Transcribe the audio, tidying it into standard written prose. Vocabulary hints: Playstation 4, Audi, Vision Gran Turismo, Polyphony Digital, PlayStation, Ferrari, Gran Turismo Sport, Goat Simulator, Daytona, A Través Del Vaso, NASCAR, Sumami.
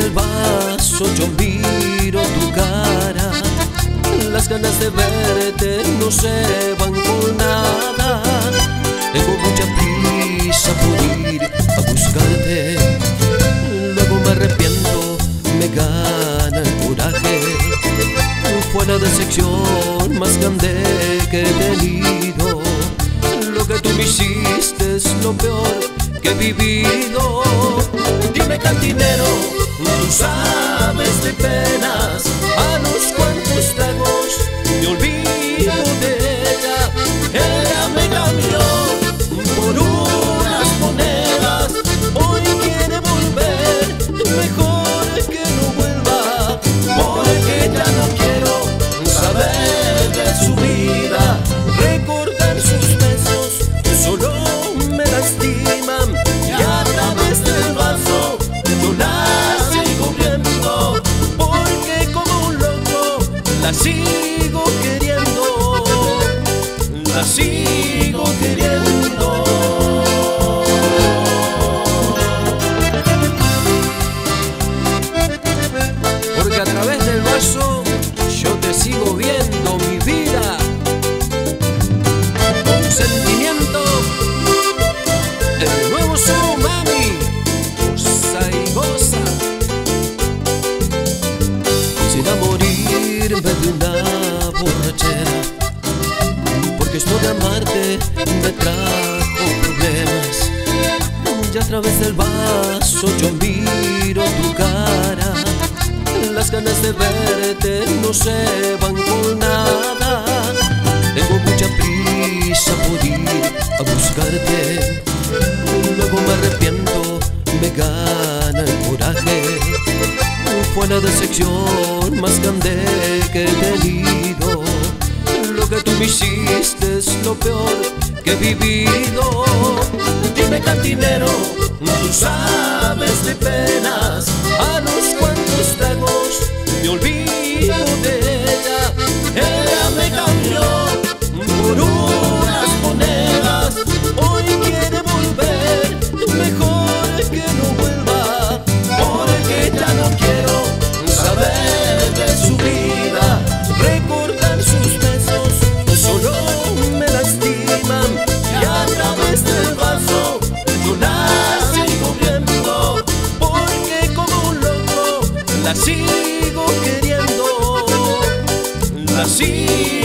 del vaso yo miro tu cara. Las ganas de verte no se van con nada. Tengo mucha prisa por ir a buscarte. Luego me arrepiento, me gana el coraje. Fue la decepción más grande que he tenido. Lo que tú me hiciste es lo peor que he vivido. Dime, cantinero, tú sabes de penas, a los cuantos tragos me olvido de ella. Ella me cambió por unas monedas, hoy quiere volver, mejor que no vuelva, porque ya no quiero saber de su vida. Recordar sus besos solo me lastiman, y a través del vaso yo la sigo viendo, porque como un loco la sigo queriendo, la sigo queriendo. Porque a través del vaso yo te sigo viendo, mi vida, un sentimiento. El nuevo Sumami, goza y goza. Quisiera morirme de una borrachera, porque esto de amarte me trajo problemas. Y a través del vaso yo miro tu cara. Las ganas de verte no se van con nada. Tengo mucha prisa por ir a buscarte. Luego me arrepiento, me gana el coraje. Fue la decepción más grande que he tenido. Lo que tú me hiciste es lo peor que he vivido. Dime, cantinero, tú sabes de penas, a los cuantos tragos me olvido de ella. Ella me cambió por unas monedas, hoy quiere volver, mejor que no vuelva, porque ya no quiero saber de su vida. Recordar sus besos solo me lastiman, y a través del vaso yo la sigo viendo, porque como un loco la sigo queriendo, la sigo.